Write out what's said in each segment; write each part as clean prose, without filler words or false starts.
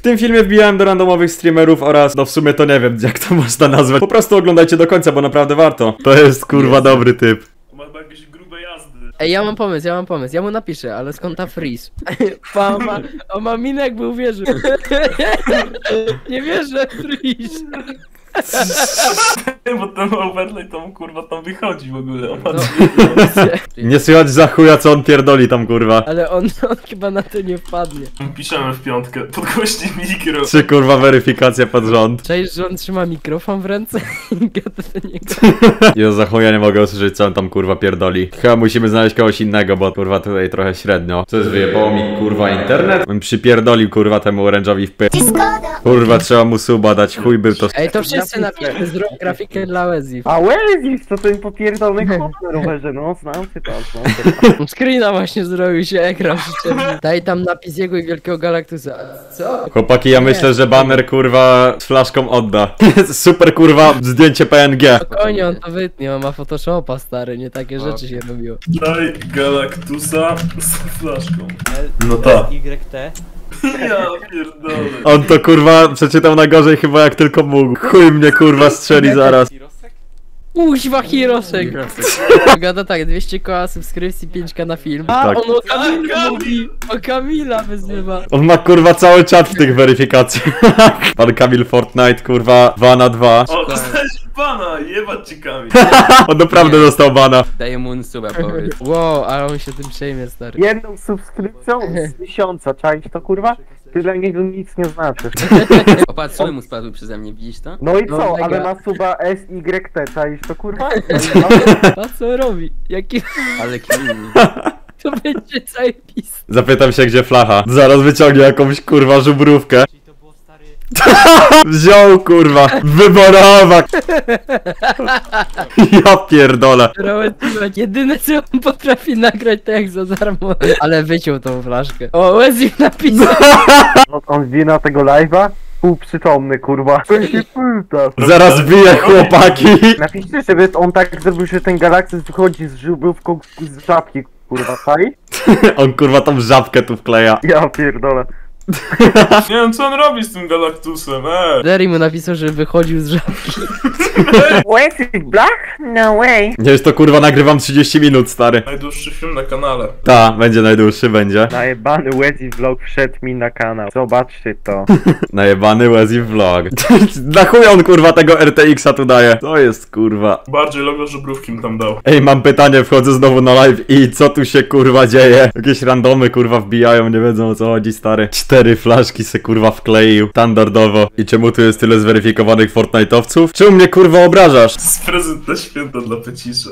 W tym filmie wbijałem do randomowych streamerów oraz, no w sumie to nie wiem jak to można nazwać. Po prostu oglądajcie do końca, bo naprawdę warto. To jest kurwa dobry typ. Ma chyba jakieś grube jazdy. Ej, ja mam pomysł, ja mu napiszę, ale skąd ta Friz? On ma minę jakby uwierzył. Nie wierzę, Friz. Bo ten overlay tam kurwa tam wychodzi w ogóle. Nie słychać za chuja co on pierdoli tam kurwa. Ale on chyba na to nie wpadnie. Piszemy w piątkę, podgłośnij mikro. Czy kurwa weryfikacja pod rząd? Cześć, że on trzyma mikrofon w ręce i gada do niego. Ja za chuja nie mogę usłyszeć co on tam kurwa pierdoli. Chyba musimy znaleźć kogoś innego, bo kurwa tutaj trochę średnio. Co jest, wyjebało mi kurwa internet? On przypierdolił kurwa temu orężowi w pyt. Kurwa trzeba mu suba dać, chuj był to. Ej, to wszyscy napiszmy, zrób grafikę dla WEZIF. A WEZIF to ten popierdolny chłop na rowerze, no znam się tam, Screena właśnie zrobił się, ekran przyczepny. Daj tam napis jego i wielkiego Galactusa. Co? Chłopaki, ja myślę, że baner kurwa z flaszką odda. Super kurwa zdjęcie PNG. Spokojnie, on to wytnie, on ma Photoshopa stary, nie takie rzeczy się robiło. Daj Galactusa z flaszką. No tak. Ja pierdolę. On to kurwa przeczytał na gorzej chyba jak tylko mógł. Chuj mnie kurwa strzeli zaraz. Kuźwa Hirosek Gada tak, 200 koła subskrypcji, 5k na film. A tak. On o Kamila wyzywa. On ma kurwa cały czat w tych weryfikacjach. Pan Kamil Fortnite kurwa 2 na 2. O, dostałeś bana, jebać ci Kamil. On naprawdę dostał bana. Daję mu suba, powiedz. Wow, ale on się tym przejmie stary. Jedną subskrypcją z 1000, czaić to kurwa? Ty dla niego nic nie znaczy. Opatrzymy mu spadły przeze mnie, widzisz to? No i co, no, ale ma suba SYT, czaisz to kurwa? A co robi? Jaki... Ale kim? To będzie cały pis. Zapytam się gdzie flacha. Zaraz wyciągnie jakąś kurwa żubrówkę. Wziął kurwa, wyborowa. Ja pierdolę. Jedyne co on potrafi nagrać to jak za darmo. Ale wyciął tą flaszkę. O, Łezik napisał. On wina tego live'a? Półprzytomny kurwa. To się pulta. Zaraz bije chłopaki. Napiszcie, żeby on tak zrobił, że ten Galactus wychodzi z żubrówką z żabki kurwa, faj? On kurwa tą żabkę tu wkleja. Ja pierdolę. Nie wiem co on robi z tym Galactusem, Jerry mu napisał, że wychodził z żabki. Wait, is black? No way. Nie, to kurwa nagrywam 30 minut, stary. Najdłuższy film na kanale. Ta, będzie najdłuższy, będzie. Najebany WEZIF vlog wszedł mi na kanał. Zobaczcie to. Najebany WEZIF vlog. Na chuj on kurwa tego RTX-a tu daje. To jest kurwa. Bardziej logo żubrówki mi tam dał. Ej, mam pytanie, wchodzę znowu na live i co tu się kurwa dzieje? Jakieś randomy kurwa wbijają, nie wiedzą o co chodzi, stary. 4 flaszki se kurwa wkleił, standardowo. I czemu tu jest tyle zweryfikowanych Fortnite'owców? Czemu mnie kurwa obrażasz? To jest prezent na święto dla Pecisza.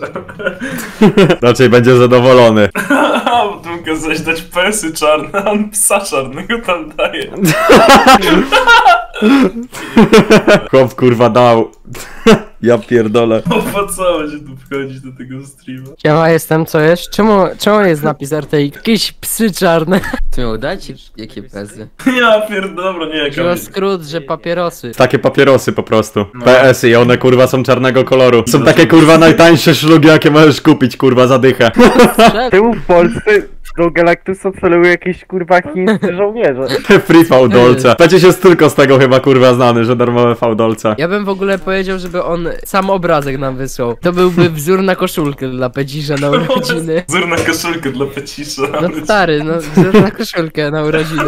Raczej będzie zadowolony. Bo tu mogę zaś dać persy czarne, a on psa czarnego tam daje. Chłop kurwa dał. Ja pierdolę. Opłacało się tu wchodzić do tego streama. Ja jestem, co jest? Czemu jest napis RTX? Jakieś psy czarne. Ty miał dać? Jakie pezy? Ja pierdolę, nie jaka. To skrót, że papierosy. Takie papierosy po prostu. No. PS-y i one kurwa są czarnego koloru. Są takie kurwa najtańsze szlugi jakie możesz kupić kurwa za dychę. Tył w Polsce do Galactusa celuje jakieś kurwa chińscy żołnierze. Free faudolce. Przecież jest tylko z tego chyba kurwa znany, że darmowe faudolce. Ja bym w ogóle powiedział, żeby on sam obrazek nam wysłał. To byłby wzór na koszulkę dla Pecisza na urodziny. Wzór na koszulkę dla Pecisza. No stary, no wzór na koszulkę na urodziny.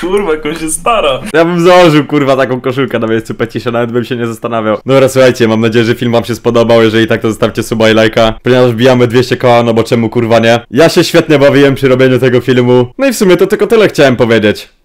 Kurwa, jak on się stara. Ja bym założył kurwa taką koszulkę na miejscu Pecisza, nawet bym się nie zastanawiał. Dobra, słuchajcie, mam nadzieję, że film wam się spodobał. Jeżeli tak, to zostawcie suba i lajka. Ponieważ wbijamy 200 koła, no bo czemu kurwa nie? Ja się świetnie bawiłem przy robieniu tego filmu. No i w sumie to tylko tyle chciałem powiedzieć.